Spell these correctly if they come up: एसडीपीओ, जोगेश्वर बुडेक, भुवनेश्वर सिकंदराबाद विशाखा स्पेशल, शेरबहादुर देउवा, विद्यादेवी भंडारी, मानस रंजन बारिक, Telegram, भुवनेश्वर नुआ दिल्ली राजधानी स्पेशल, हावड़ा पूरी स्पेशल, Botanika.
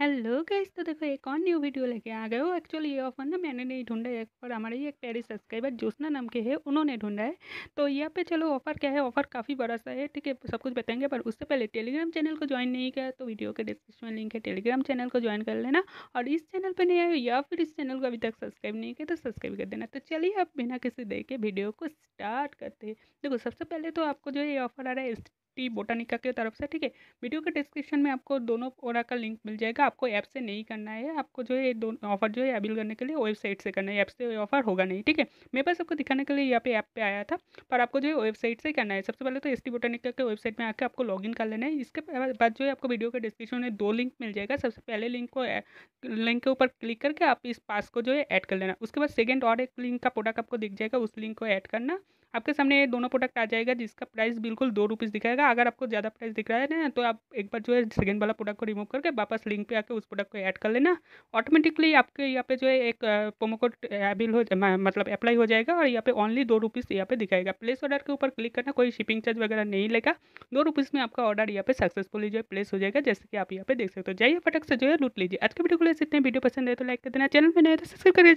Hello guys, तो देखो एक और न्यू वीडियो लेके आ गए हो। एक्चुअली ये ऑफर ना मैंने नहीं ढूंढा है, और हमारे ही एक प्यारी सब्सक्राइबर जोशना नाम के है, उन्होंने ढूंढा है। तो यहाँ पे चलो ऑफर क्या है, ऑफर काफ़ी बड़ा सा है, ठीक है, सब कुछ बताएंगे। पर उससे पहले टेलीग्राम चैनल को ज्वाइन नहीं किया तो वीडियो के डिस्क्रिप्शन में लिंक है, टेलीग्राम चैनल को ज्वाइन कर लेना। और इस चैनल पर नहीं आए या फिर इस चैनल को अभी तक सब्सक्राइब नहीं किया तो सब्सक्राइब कर देना। तो चलिए आप बिना किसी देर के वीडियो को स्टार्ट करते हैं। देखो सबसे पहले तो आपको जो ये ऑफर आ रहा है बोटानिका के तरफ से, ठीक है, वीडियो के डिस्क्रिप्शन में आपको दोनों ओरा का लिंक मिल जाएगा। आपको ऐप से नहीं करना है, आपको जो है दोनों ऑफर जो है अवेल करने के लिए वेबसाइट से करना है, ऐप से ऑफर होगा नहीं, ठीक है। मेरे पास आपको दिखाने के लिए यहाँ पे ऐप पे आया था, पर आपको जो है वेबसाइट से करना है। सबसे पहले तो एसटी बोटानिका के वेबसाइट में आकर आपको लॉगिन कर लेना है। इसके बाद जो है आपको वीडियो के डिस्क्रिप्शन में दो लिंक मिल जाएगा। सबसे पहले लिंक के ऊपर क्लिक करके आप इस पास को जो है ऐड कर लेना। उसके बाद सेकेंड और एक लिंक का प्रोडक्ट आपको दिख जाएगा, उस लिंक को ऐड करना। आपके सामने ये दोनों प्रोडक्ट आ जाएगा, जिसका प्राइस बिल्कुल ₹2 दिखाएगा। अगर आपको ज़्यादा प्राइस दिख रहा है ना, तो आप एक बार जो है सेकंड वाला प्रोडक्ट को रिमूव करके वापस लिंक पे आके उस प्रोडक्ट को ऐड कर लेना। ऑटोमेटिकली आपके यहाँ पे जो है एक प्रोमो कोड अप्लाई हो जाएगा, और यहाँ पे ओनली ₹2 यहाँ पे दिखाएगा। प्लेस ऑर्डर के ऊपर क्लिक करना, कोई शिपिंग चार्ज वगैरह नहीं लेगा। ₹2 में आपका ऑर्डर यहाँ पे सक्सेसफुली जो है प्लेस हो जाएगा, जैसे कि आप यहाँ पे देख सकते हो। जाइए फटाक से जो है लूट लीजिए। आज के वीडियो को ले सकते हैं, वीडियो पसंद है तो लाइक कर देना, चैनल में नए तो सब्सक्राइब करिए।